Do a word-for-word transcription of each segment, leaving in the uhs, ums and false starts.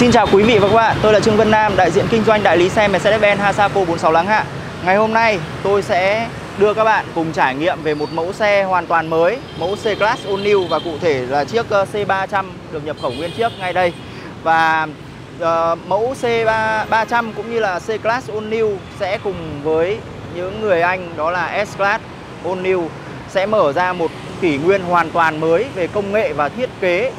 Xin chào quý vị và các bạn, tôi là Trương Vân Nam, đại diện kinh doanh đại lý xe Mercedes-Benz Haxaco bốn sáu Láng Hạ. Ngày hôm nay tôi sẽ đưa các bạn cùng trải nghiệm về một mẫu xe hoàn toàn mới, mẫu C-Class All New và cụ thể là chiếc C ba trăm được nhập khẩu nguyên chiếc ngay đây. Và uh, mẫu C ba trăm cũng như là C-Class All New sẽ cùng với những người anh đó là S-Class All New sẽ mở ra một kỷ nguyên hoàn toàn mới về công nghệ và thiết kế,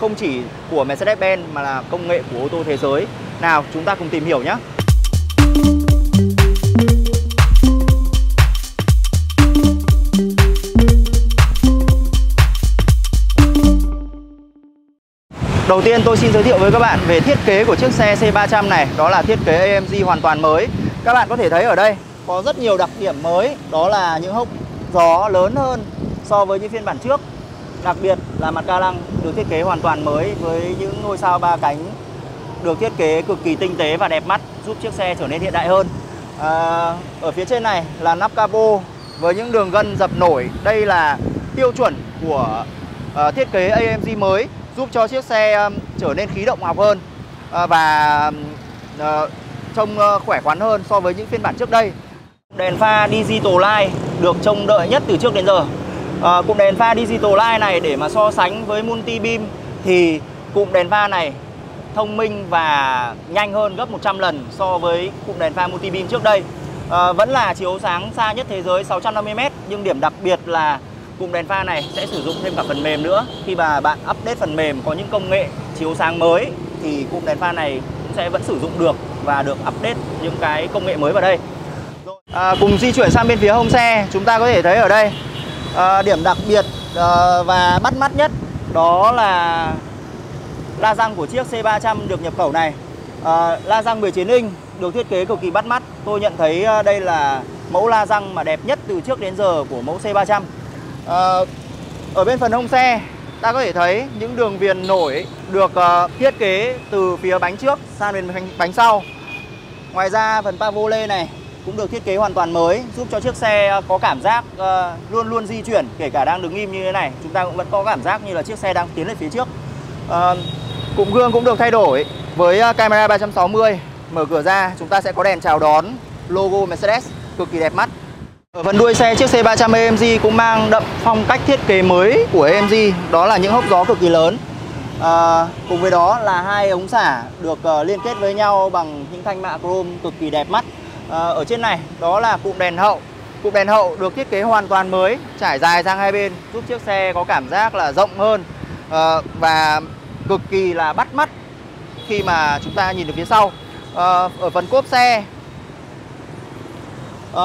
không chỉ của Mercedes-Benz mà là công nghệ của ô tô thế giới. Nào, chúng ta cùng tìm hiểu nhé. Đầu tiên tôi xin giới thiệu với các bạn về thiết kế của chiếc xe C ba trăm này. Đó là thiết kế a em giê hoàn toàn mới. Các bạn có thể thấy ở đây có rất nhiều đặc điểm mới. Đó là những hốc gió lớn hơn so với những phiên bản trước. Đặc biệt là mặt ca lăng được thiết kế hoàn toàn mới với những ngôi sao ba cánh được thiết kế cực kỳ tinh tế và đẹp mắt, giúp chiếc xe trở nên hiện đại hơn. à, Ở phía trên này là nắp capo với những đường gân dập nổi. Đây là tiêu chuẩn của uh, thiết kế a em giê mới, giúp cho chiếc xe um, trở nên khí động học hơn uh, và uh, trông uh, khỏe khoắn hơn so với những phiên bản trước đây. Đèn pha Digital Light được trông đợi nhất từ trước đến giờ. À, cụm đèn pha Digital Light này để mà so sánh với multi beam thì cụm đèn pha này thông minh và nhanh hơn gấp một trăm lần so với cụm đèn pha multi beam trước đây. à, Vẫn là chiếu sáng xa nhất thế giới sáu trăm năm mươi mét, nhưng điểm đặc biệt là cụm đèn pha này sẽ sử dụng thêm cả phần mềm nữa. Khi mà bạn update phần mềm có những công nghệ chiếu sáng mới thì cụm đèn pha này cũng sẽ vẫn sử dụng được và được update những cái công nghệ mới vào đây. à, Cùng di chuyển sang bên phía hông xe, chúng ta có thể thấy ở đây À, điểm đặc biệt à, và bắt mắt nhất đó là la răng của chiếc C ba trăm được nhập khẩu này. à, La răng mười chín inch được thiết kế cực kỳ bắt mắt. Tôi nhận thấy à, đây là mẫu la răng mà đẹp nhất từ trước đến giờ của mẫu C ba trăm. à, Ở bên phần hông xe ta có thể thấy những đường viền nổi được à, thiết kế từ phía bánh trước sang bên bánh sau. Ngoài ra phần pavo lê này cũng được thiết kế hoàn toàn mới, giúp cho chiếc xe có cảm giác uh, luôn luôn di chuyển. Kể cả đang đứng im như thế này, chúng ta cũng vẫn có cảm giác như là chiếc xe đang tiến lên phía trước. uh, Cụm gương cũng được thay đổi với camera ba trăm sáu mươi. Mở cửa ra chúng ta sẽ có đèn chào đón, logo Mercedes cực kỳ đẹp mắt. Ở phần đuôi xe, chiếc C ba trăm a em giê cũng mang đậm phong cách thiết kế mới của a em giê. Đó là những hốc gió cực kỳ lớn. uh, Cùng với đó là hai ống xả được uh, liên kết với nhau bằng những thanh mạ chrome cực kỳ đẹp mắt. À, ở trên này đó là cụm đèn hậu. Cụm đèn hậu được thiết kế hoàn toàn mới, trải dài sang hai bên, giúp chiếc xe có cảm giác là rộng hơn à, và cực kỳ là bắt mắt khi mà chúng ta nhìn được phía sau. à, Ở phần cốp xe, à,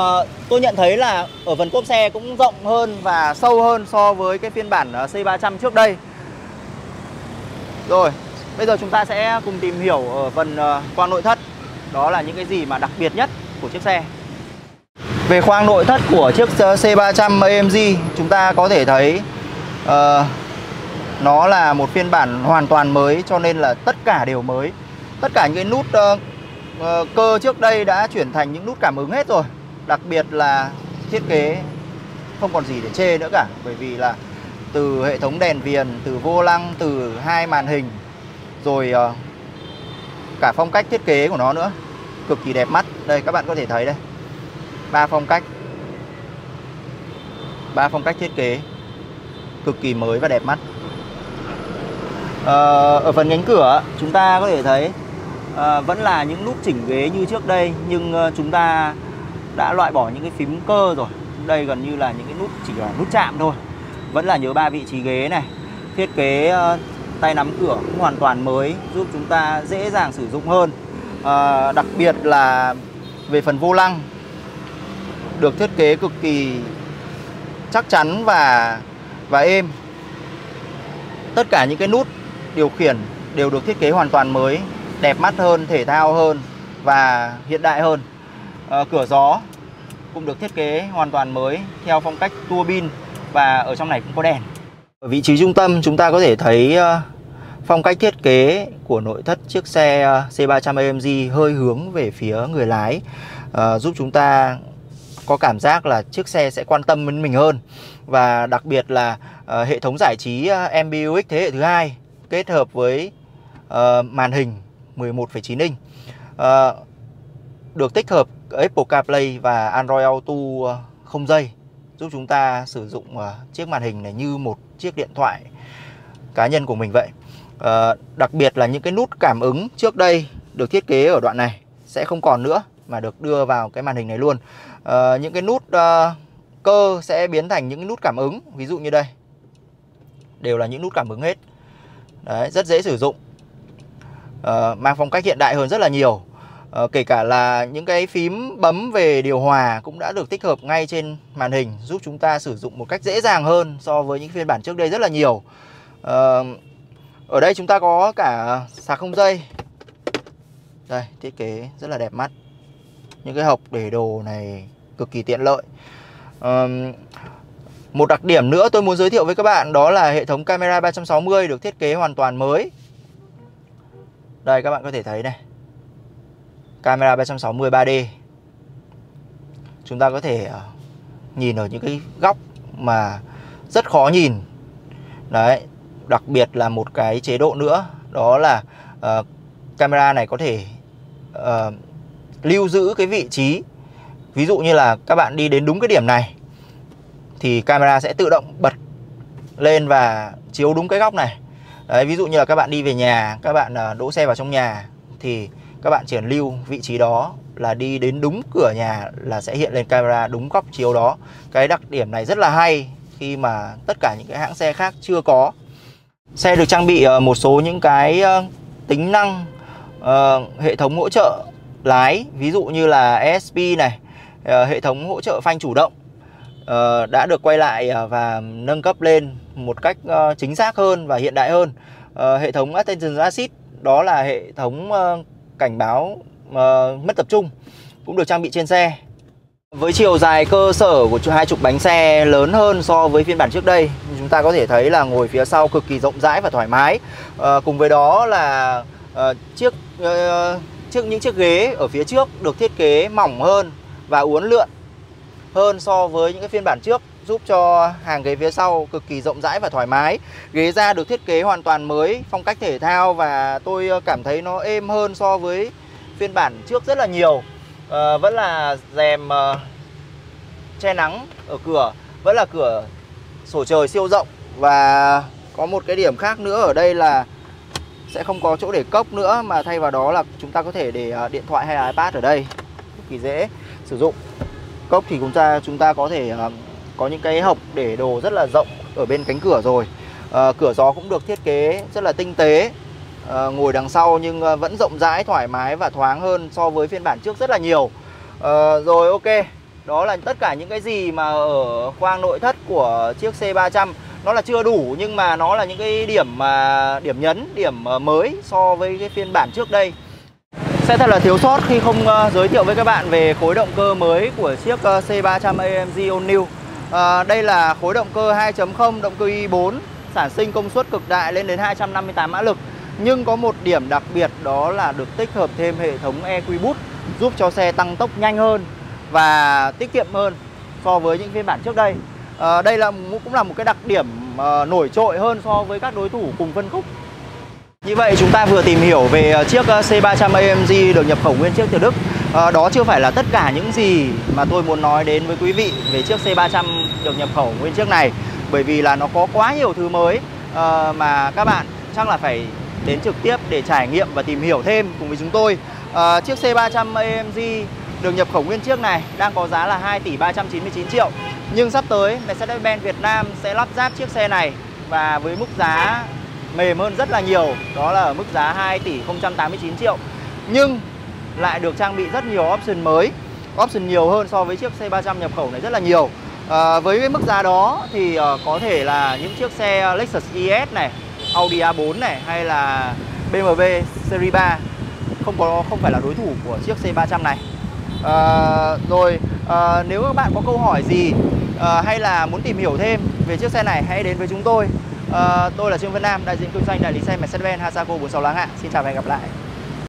tôi nhận thấy là ở phần cốp xe cũng rộng hơn và sâu hơn so với cái phiên bản C ba trăm trước đây. Rồi, bây giờ chúng ta sẽ cùng tìm hiểu ở phần khoang nội thất, đó là những cái gì mà đặc biệt nhất của chiếc xe. Về khoang nội thất của chiếc C ba trăm a em giê, chúng ta có thể thấy uh, nó là một phiên bản hoàn toàn mới, cho nên là tất cả đều mới. Tất cả những cái nút uh, uh, cơ trước đây đã chuyển thành những nút cảm ứng hết rồi. Đặc biệt là thiết kế không còn gì để chê nữa cả, bởi vì là từ hệ thống đèn viền, từ vô lăng, từ hai màn hình, rồi uh, cả phong cách thiết kế của nó nữa, cực kỳ đẹp mắt. Đây các bạn có thể thấy đây, ba phong cách ba phong cách thiết kế cực kỳ mới và đẹp mắt. à, Ở phần cánh cửa chúng ta có thể thấy à, vẫn là những nút chỉnh ghế như trước đây, nhưng chúng ta đã loại bỏ những cái phím cơ rồi. Đây gần như là những cái nút, chỉ là nút chạm thôi. Vẫn là nhớ ba vị trí ghế này. Thiết kế tay nắm cửa cũng hoàn toàn mới, giúp chúng ta dễ dàng sử dụng hơn. à, Đặc biệt là về phần vô lăng được thiết kế cực kỳ chắc chắn và và êm. Tất cả những cái nút điều khiển đều được thiết kế hoàn toàn mới, đẹp mắt hơn, thể thao hơn và hiện đại hơn. à, Cửa gió cũng được thiết kế hoàn toàn mới theo phong cách tua bin, và ở trong này cũng có đèn. Ở vị trí trung tâm chúng ta có thể thấy phong cách thiết kế của nội thất chiếc xe C ba trăm a em giê hơi hướng về phía người lái, giúp chúng ta có cảm giác là chiếc xe sẽ quan tâm đến mình hơn. Và đặc biệt là hệ thống giải trí em bê u ích thế hệ thứ hai kết hợp với màn hình mười một phẩy chín inch. À, được tích hợp Apple CarPlay và Android Auto không dây, giúp chúng ta sử dụng chiếc màn hình này như một chiếc điện thoại cá nhân của mình vậy. À, đặc biệt là những cái nút cảm ứng trước đây được thiết kế ở đoạn này sẽ không còn nữa, mà được đưa vào cái màn hình này luôn. À, những cái nút à, cơ sẽ biến thành những nút cảm ứng, ví dụ như đây, đều là những nút cảm ứng hết. Đấy, rất dễ sử dụng, à, mang phong cách hiện đại hơn rất là nhiều. À, kể cả là những cái phím bấm về điều hòa cũng đã được tích hợp ngay trên màn hình, giúp chúng ta sử dụng một cách dễ dàng hơn so với những phiên bản trước đây rất là nhiều. À, ở đây chúng ta có cả sạc không dây. Đây, thiết kế rất là đẹp mắt. Những cái hộc để đồ này cực kỳ tiện lợi. à, Một đặc điểm nữa tôi muốn giới thiệu với các bạn, đó là hệ thống camera ba trăm sáu mươi được thiết kế hoàn toàn mới. Đây, các bạn có thể thấy này, camera ba trăm sáu mươi ba D. Chúng ta có thể nhìn ở những cái góc mà rất khó nhìn. Đấy, đặc biệt là một cái chế độ nữa, đó là uh, camera này có thể uh, lưu giữ cái vị trí. Ví dụ như là các bạn đi đến đúng cái điểm này thì camera sẽ tự động bật lên và chiếu đúng cái góc này. Đấy, ví dụ như là các bạn đi về nhà, các bạn đỗ xe vào trong nhà thì các bạn chỉ cần lưu vị trí đó, là đi đến đúng cửa nhà là sẽ hiện lên camera đúng góc chiếu đó. Cái đặc điểm này rất là hay khi mà tất cả những cái hãng xe khác chưa có. Xe được trang bị một số những cái tính năng, hệ thống hỗ trợ lái, ví dụ như là e ét pê này, hệ thống hỗ trợ phanh chủ động đã được quay lại và nâng cấp lên một cách chính xác hơn và hiện đại hơn. Hệ thống Attention Assist, đó là hệ thống cảnh báo mất tập trung, cũng được trang bị trên xe. Với chiều dài cơ sở của hai trục bánh xe lớn hơn so với phiên bản trước đây, chúng ta có thể thấy là ngồi phía sau cực kỳ rộng rãi và thoải mái. À, cùng với đó là à, chiếc, à, chiếc những chiếc ghế ở phía trước được thiết kế mỏng hơn và uốn lượn hơn so với những cái phiên bản trước, giúp cho hàng ghế phía sau cực kỳ rộng rãi và thoải mái. Ghế da được thiết kế hoàn toàn mới, phong cách thể thao, và tôi cảm thấy nó êm hơn so với phiên bản trước rất là nhiều. À, vẫn là rèm uh, che nắng ở cửa, vẫn là cửa sổ trời siêu rộng, và có một cái điểm khác nữa ở đây là sẽ không có chỗ để cốc nữa, mà thay vào đó là chúng ta có thể để uh, điện thoại hay là iPad ở đây, cực kỳ dễ sử dụng. Cốc thì chúng ta chúng ta có thể uh, có những cái hộc để đồ rất là rộng ở bên cánh cửa rồi. Uh, cửa gió cũng được thiết kế rất là tinh tế. À, ngồi đằng sau nhưng vẫn rộng rãi, thoải mái và thoáng hơn so với phiên bản trước rất là nhiều. à, Rồi, ok, đó là tất cả những cái gì mà ở khoang nội thất của chiếc C ba trăm. Nó là chưa đủ, nhưng mà nó là những cái điểm mà điểm nhấn, điểm mới so với cái phiên bản trước đây. Sẽ thật là thiếu sót khi không giới thiệu với các bạn về khối động cơ mới của chiếc C ba trăm a em giê All New. à, Đây là khối động cơ hai chấm không, động cơ i bốn, sản sinh công suất cực đại lên đến hai trăm năm mươi tám mã lực. Nhưng có một điểm đặc biệt, đó là được tích hợp thêm hệ thống EQBoot, giúp cho xe tăng tốc nhanh hơn và tiết kiệm hơn so với những phiên bản trước đây. à, Đây là cũng là một cái đặc điểm à, nổi trội hơn so với các đối thủ cùng phân khúc. Như vậy chúng ta vừa tìm hiểu về chiếc C ba trăm a em giê được nhập khẩu nguyên chiếc từ Đức. à, Đó chưa phải là tất cả những gì mà tôi muốn nói đến với quý vị về chiếc C ba trăm được nhập khẩu nguyên chiếc này, bởi vì là nó có quá nhiều thứ mới à, mà các bạn chắc là phải đến trực tiếp để trải nghiệm và tìm hiểu thêm cùng với chúng tôi. à, Chiếc C ba trăm a em giê được nhập khẩu nguyên chiếc này đang có giá là hai tỷ ba trăm chín mươi chín triệu. Nhưng sắp tới Mercedes-Benz Việt Nam sẽ lắp ráp chiếc xe này, và với mức giá mềm hơn rất là nhiều, đó là ở mức giá hai tỷ không trăm tám mươi chín triệu. Nhưng lại được trang bị rất nhiều option mới, option nhiều hơn so với chiếc C ba trăm nhập khẩu này rất là nhiều. à, Với cái mức giá đó thì uh, có thể là những chiếc xe Lexus i ét này, Audi A bốn này, hay là bê em vê Series ba không có không phải là đối thủ của chiếc C ba trăm này. à, Rồi, à, nếu các bạn có câu hỏi gì à, hay là muốn tìm hiểu thêm về chiếc xe này, hãy đến với chúng tôi. à, Tôi là Trương Vân Nam, đại diện kinh doanh đại lý xe Mercedes-Benz Haxaco bốn mươi sáu Láng Hạ. Xin chào và hẹn gặp lại.